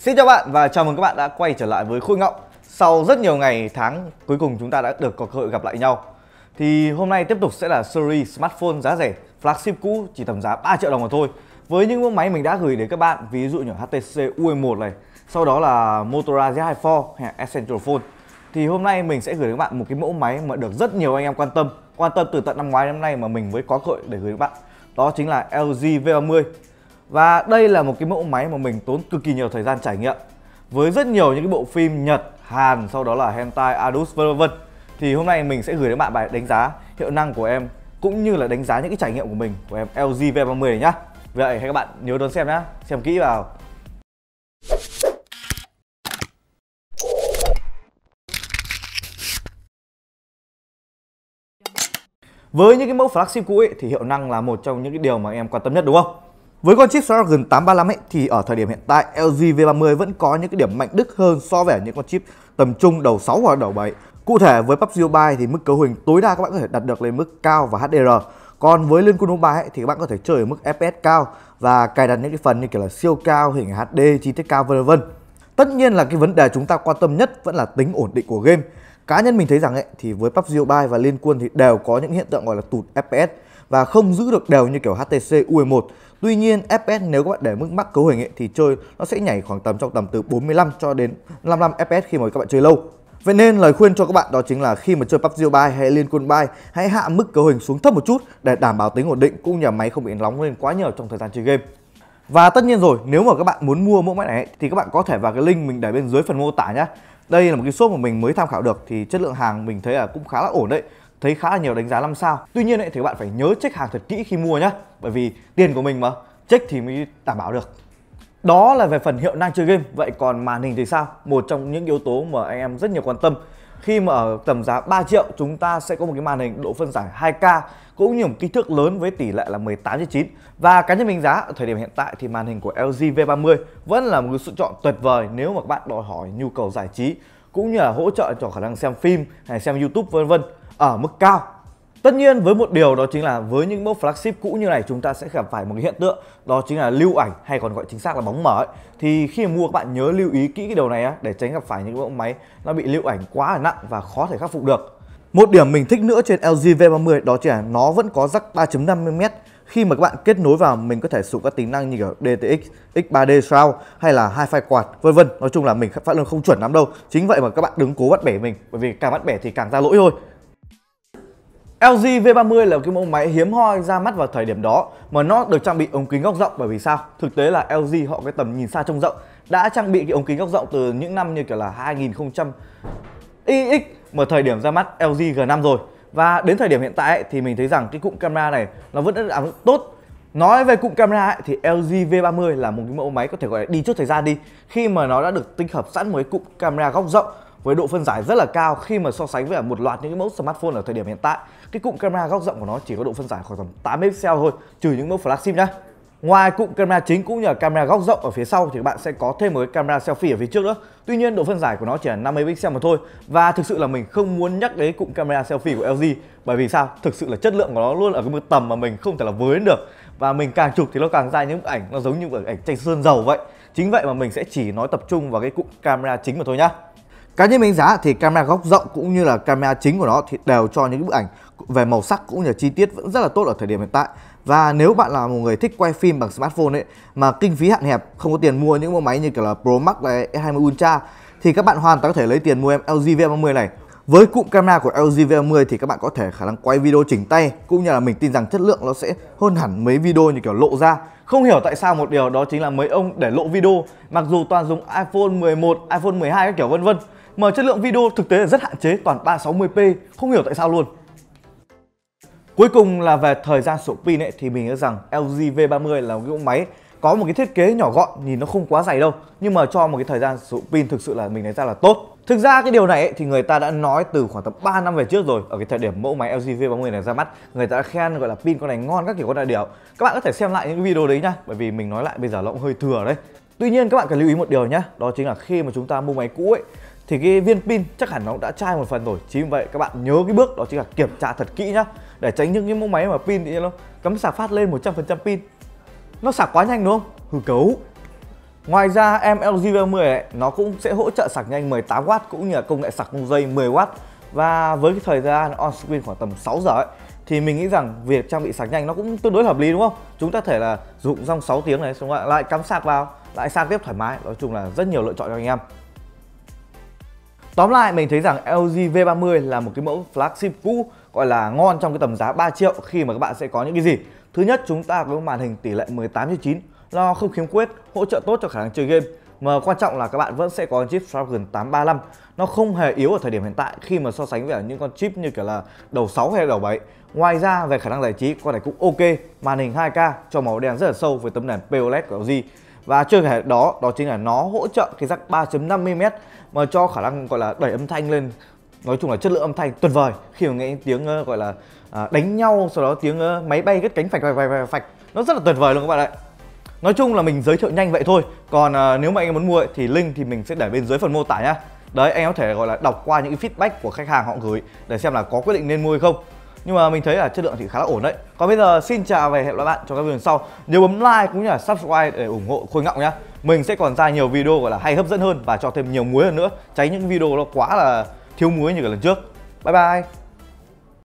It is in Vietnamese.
Xin chào bạn và chào mừng các bạn đã quay trở lại với Khôi Ngọng. Sau rất nhiều ngày tháng, cuối cùng chúng ta đã được có cơ hội gặp lại nhau. Thì hôm nay tiếp tục sẽ là series smartphone giá rẻ, flagship cũ chỉ tầm giá 3 triệu đồng mà thôi. Với những mẫu máy mình đã gửi đến các bạn, ví dụ như HTC U11 này, sau đó là Motorola Z24 hay Essential Phone. Thì hôm nay mình sẽ gửi đến các bạn một cái mẫu máy mà được rất nhiều anh em quan tâm từ tận năm ngoái đến năm nay mà mình mới có cơ hội để gửi đến các bạn. Đó chính là LG V30. Và đây là một cái mẫu máy mà mình tốn cực kỳ nhiều thời gian trải nghiệm với rất nhiều những cái bộ phim Nhật, Hàn, sau đó là hentai, adult v.v. Thì hôm nay mình sẽ gửi đến bạn bài đánh giá hiệu năng của em cũng như là đánh giá những cái trải nghiệm của mình của em LG V30 này nhá. Vậy hãy các bạn nhớ đón xem nhá, xem kỹ vào. Với những cái mẫu flagship cũ ấy, thì hiệu năng là một trong những cái điều mà em quan tâm nhất đúng không? Với con chip Snapdragon 835 ấy, thì ở thời điểm hiện tại LG V30 vẫn có những cái điểm mạnh đứt hơn so với những con chip tầm trung đầu 6 hoặc đầu 7. Cụ thể với PUBG Mobile thì mức cấu hình tối đa các bạn có thể đặt được lên mức cao và HDR. Còn với Liên Quân Mobile ấy, thì các bạn có thể chơi ở mức FPS cao và cài đặt những cái phần như kiểu là siêu cao, hình HD, chi tiết cao v.v. Tất nhiên là cái vấn đề chúng ta quan tâm nhất vẫn là tính ổn định của game. Cá nhân mình thấy rằng ấy, thì với PUBG Mobile và Liên Quân thì đều có những hiện tượng gọi là tụt FPS và không giữ được đều như kiểu HTC U11. Tuy nhiên FPS nếu các bạn để mức max cấu hình ấy, thì chơi nó sẽ nhảy khoảng tầm trong tầm từ 45 cho đến 55 FPS khi mà các bạn chơi lâu. Vậy nên lời khuyên cho các bạn đó chính là khi mà chơi PUBG Mobile hay Liên Quân Mobile, hãy hạ mức cấu hình xuống thấp một chút để đảm bảo tính ổn định cũng như là máy không bị nóng lên quá nhiều trong thời gian chơi game. Và tất nhiên rồi, nếu mà các bạn muốn mua mẫu máy này ấy, thì các bạn có thể vào cái link mình để bên dưới phần mô tả nhé. Đây là một cái shop mà mình mới tham khảo được thì chất lượng hàng mình thấy là cũng khá là ổn đấy. Thấy khá là nhiều đánh giá 5 sao. Tuy nhiên ấy, thì các bạn phải nhớ check hàng thật kỹ khi mua nhá. Bởi vì tiền của mình mà, check thì mới đảm bảo được. Đó là về phần hiệu năng chơi game. Vậy còn màn hình thì sao? Một trong những yếu tố mà anh em rất nhiều quan tâm. Khi mà ở tầm giá 3 triệu chúng ta sẽ có một cái màn hình độ phân giải 2K cũng như một kích thước lớn với tỷ lệ là 18:9. Và cá nhân mình giá ở thời điểm hiện tại thì màn hình của LG V30 vẫn là một sự chọn tuyệt vời nếu mà các bạn đòi hỏi nhu cầu giải trí cũng như là hỗ trợ cho khả năng xem phim hay xem YouTube vân vân ở mức cao. Tất nhiên với một điều đó chính là với những mẫu flagship cũ như này chúng ta sẽ gặp phải một cái hiện tượng đó chính là lưu ảnh hay còn gọi chính xác là bóng mở ấy. Thì khi mua các bạn nhớ lưu ý kỹ cái điều này để tránh gặp phải những mẫu máy nó bị lưu ảnh quá là nặng và khó thể khắc phục được. Một điểm mình thích nữa trên LG V30 đó chính là nó vẫn có jack 3.5mm. Khi mà các bạn kết nối vào mình có thể sử dụng các tính năng như kiểu DTX, X3D Surround hay là Hi-Fi Quad vân vân. Nói chung là mình phát âm không chuẩn lắm đâu. Chính vậy mà các bạn đừng cố bắt bẻ mình bởi vì càng bắt bẻ thì càng ra lỗi thôi. LG V30 là cái mẫu máy hiếm hoi ra mắt vào thời điểm đó mà nó được trang bị ống kính góc rộng. Bởi vì sao? Thực tế là LG họ cái tầm nhìn xa trông rộng đã trang bị cái ống kính góc rộng từ những năm như kiểu là 2000 XX mà thời điểm ra mắt LG G5 rồi. Và đến thời điểm hiện tại ấy, thì mình thấy rằng cái cụm camera này nó vẫn đã làm tốt. Nói về cụm camera ấy, thì LG V30 là một cái mẫu máy có thể gọi là đi trước thời gian đi khi mà nó đã được tích hợp sẵn với cụm camera góc rộng với độ phân giải rất là cao. Khi mà so sánh với một loạt những cái mẫu smartphone ở thời điểm hiện tại, cái cụm camera góc rộng của nó chỉ có độ phân giải khoảng tầm 8 pixel thôi, trừ những mẫu flagship nhá. Ngoài cụm camera chính cũng như là camera góc rộng ở phía sau thì các bạn sẽ có thêm một cái camera selfie ở phía trước nữa. Tuy nhiên độ phân giải của nó chỉ là 50 pixel mà thôi. Và thực sự là mình không muốn nhắc đến cụm camera selfie của LG bởi vì sao? Thực sự là chất lượng của nó luôn ở cái mức tầm mà mình không thể là với đến được. Và mình càng chụp thì nó càng ra những ảnh nó giống như ảnh tranh sơn dầu vậy. Chính vậy mà mình sẽ chỉ nói tập trung vào cái cụm camera chính mà thôi nhá. Cá nhân mình giá thì camera góc rộng cũng như là camera chính của nó thì đều cho những bức ảnh về màu sắc cũng như là chi tiết vẫn rất là tốt ở thời điểm hiện tại. Và nếu bạn là một người thích quay phim bằng smartphone ấy mà kinh phí hạn hẹp, không có tiền mua những mẫu máy như kiểu là Pro Max này, S20 Ultra thì các bạn hoàn toàn có thể lấy tiền mua em LG V30 này. Với cụm camera của LG V30 thì các bạn có thể khả năng quay video chỉnh tay cũng như là mình tin rằng chất lượng nó sẽ hơn hẳn mấy video như kiểu lộ ra. Không hiểu tại sao một điều đó chính là mấy ông để lộ video mặc dù toàn dùng iPhone 11, iPhone 12 các kiểu vân vân mà chất lượng video thực tế là rất hạn chế, toàn 360p, không hiểu tại sao luôn. Cuối cùng là về thời gian sử dụng pin ấy, thì mình nghĩ rằng LG V30 là một cái mẫu máy có một cái thiết kế nhỏ gọn, nhìn nó không quá dày đâu, nhưng mà cho một cái thời gian sử dụng pin thực sự là mình thấy ra là tốt. Thực ra cái điều này ấy, thì người ta đã nói từ khoảng tầm 3 năm về trước rồi. Ở cái thời điểm mẫu máy LG V30 này ra mắt, người ta đã khen gọi là pin con này ngon các kiểu con đại điều. Các bạn có thể xem lại những video đấy nhá, bởi vì mình nói lại bây giờ nó cũng hơi thừa đấy. Tuy nhiên các bạn cần lưu ý một điều nhá, đó chính là khi mà chúng ta mua máy cũ ấy thì cái viên pin chắc hẳn nó đã chai một phần rồi. Chính vì vậy các bạn nhớ cái bước đó chính là kiểm tra thật kỹ nhá, để tránh những cái mẫu máy mà pin thì nó cắm sạc phát lên 100% pin, nó sạc quá nhanh đúng không, hư cấu. Ngoài ra em LG V10 này, nó cũng sẽ hỗ trợ sạc nhanh 18W cũng như là công nghệ sạc không dây 10W. Và với cái thời gian on screen khoảng tầm 6 giờ ấy, thì mình nghĩ rằng việc trang bị sạc nhanh nó cũng tương đối hợp lý, đúng không? Chúng ta thể là dùng trong 6 tiếng này, xong lại cắm sạc vào, lại sạc tiếp thoải mái. Nói chung là rất nhiều lựa chọn cho anh em. Tóm lại mình thấy rằng LG V30 là một cái mẫu flagship cũ gọi là ngon trong cái tầm giá 3 triệu khi mà các bạn sẽ có những cái gì? Thứ nhất, chúng ta có màn hình tỷ lệ 18:9, nó không khiếm khuyết, hỗ trợ tốt cho khả năng chơi game. Mà quan trọng là các bạn vẫn sẽ có chip Snapdragon 835. Nó không hề yếu ở thời điểm hiện tại khi mà so sánh với những con chip như kiểu là đầu 6 hay đầu 7. Ngoài ra về khả năng giải trí con này cũng ok, màn hình 2K cho màu đen rất là sâu với tấm nền P-OLED của LG. Và chưa kể đó chính là nó hỗ trợ cái rắc 3.5mm mà cho khả năng gọi là đẩy âm thanh lên. Nói chung là chất lượng âm thanh tuyệt vời khi mà nghe tiếng gọi là đánh nhau, sau đó tiếng máy bay cất cánh phạch phạch phạch, nó rất là tuyệt vời luôn các bạn ạ. Nói chung là mình giới thiệu nhanh vậy thôi. Còn nếu mà anh em muốn mua ấy, thì link thì mình sẽ để bên dưới phần mô tả nhá. Đấy, anh em có thể gọi là đọc qua những cái feedback của khách hàng họ gửi để xem là có quyết định nên mua hay không. Nhưng mà mình thấy là chất lượng thì khá là ổn đấy. Còn bây giờ xin chào và hẹn gặp lại bạn trong các video sau. Nhớ bấm like cũng như là subscribe để ủng hộ Khôi Ngọng nhá. Mình sẽ còn ra nhiều video gọi là hay, hấp dẫn hơn và cho thêm nhiều muối hơn nữa, tránh những video nó quá là thiếu muối như cả lần trước. Bye bye.